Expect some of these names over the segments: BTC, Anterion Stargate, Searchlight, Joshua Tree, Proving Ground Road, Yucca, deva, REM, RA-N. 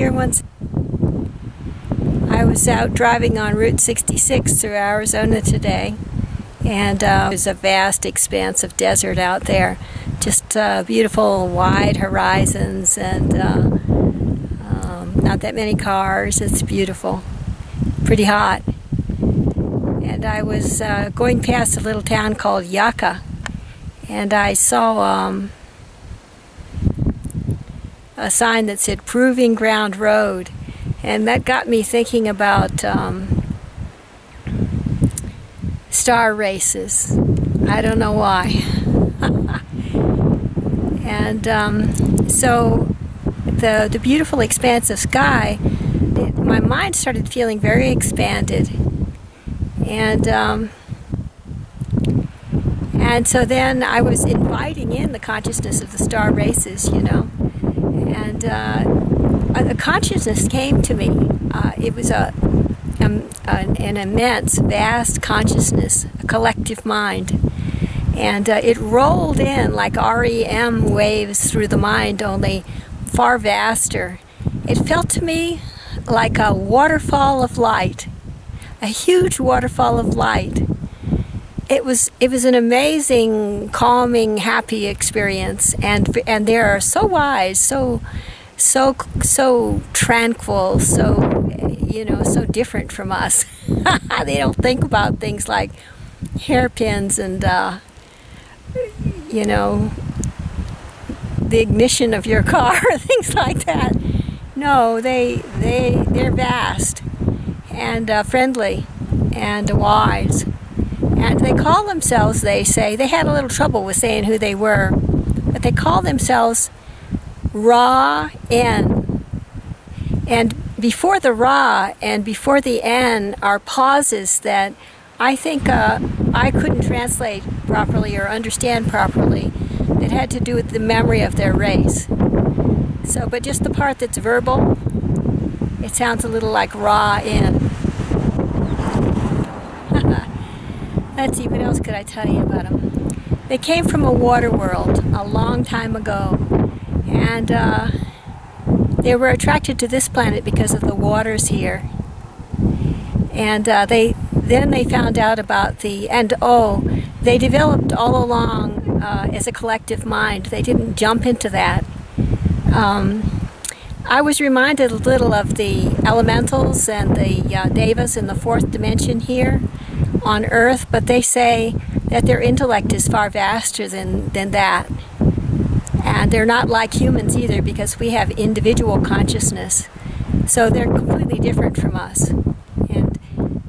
reindeer once. I was out driving on Route 66 through Arizona today, and there's a vast expanse of desert out there. Just beautiful wide horizons, and not that many cars. It's beautiful. Pretty hot. And I was going past a little town called Yucca, and I saw a sign that said Proving Ground Road, and that got me thinking about star races. I don't know why. And so the beautiful expanse of sky, my mind started feeling very expanded, and so then I was inviting in the consciousness of the star races, you know. And the consciousness came to me. It was an immense, vast consciousness, a collective mind. And it rolled in like REM waves through the mind, only far vaster. It felt to me like a waterfall of light, a huge waterfall of light. It was an amazing, calming, happy experience, and they are so wise, so tranquil, so, you know, so different from us. They don't think about things like hairpins and you know, the ignition of your car, things like that. No, they're vast and friendly and wise. And they call themselves, they say, they had a little trouble with saying who they were, but they call themselves RA-N. And before the Ra and before the N are pauses that I think I couldn't translate properly or understand properly. It had to do with the memory of their race. So, but just the part that's verbal, it sounds a little like RA-N. Let's see, what else could I tell you about them? They came from a water world a long time ago, and they were attracted to this planet because of the waters here. And then they found out about the, and oh, they developed all along as a collective mind. They didn't jump into that. I was reminded a little of the elementals and the devas in the fourth dimension here on Earth, but they say that their intellect is far vaster than that. And they're not like humans either, because we have individual consciousness. So they're completely different from us. And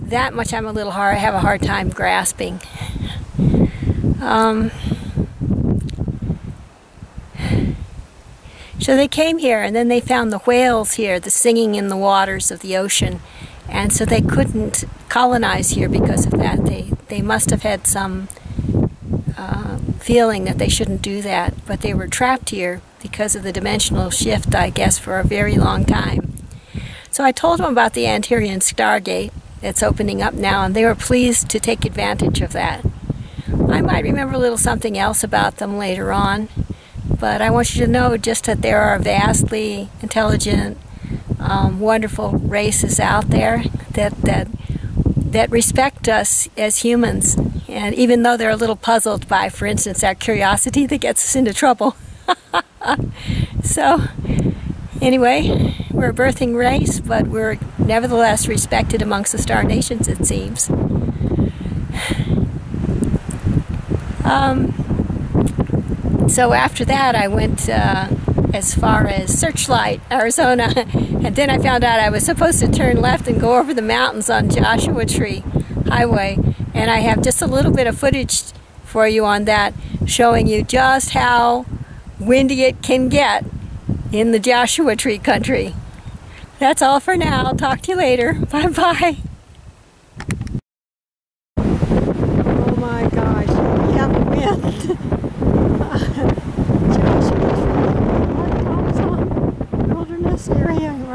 that much I'm a little hard, I have a hard time grasping. So they came here, and then they found the whales here, the singing in the waters of the ocean. And so they couldn't colonize here because of that. They must have had some feeling that they shouldn't do that, but they were trapped here because of the dimensional shift, I guess, for a very long time. So I told them about the Anterion Stargate that's opening up now, and they were pleased to take advantage of that. I might remember a little something else about them later on, but I want you to know just that there are vastly intelligent, wonderful races out there that respect us as humans, and even though they're a little puzzled by, for instance, our curiosity that gets us into trouble. So anyway, we're a birthing race, but we're nevertheless respected amongst the star nations, it seems. So after that, I went as far as Searchlight, Arizona, and then I found out I was supposed to turn left and go over the mountains on Joshua Tree Highway, and I have just a little bit of footage for you on that, showing you just how windy it can get in the Joshua Tree country. That's all for now. I'll talk to you later. Bye-bye. Oh my gosh, what a wind. Area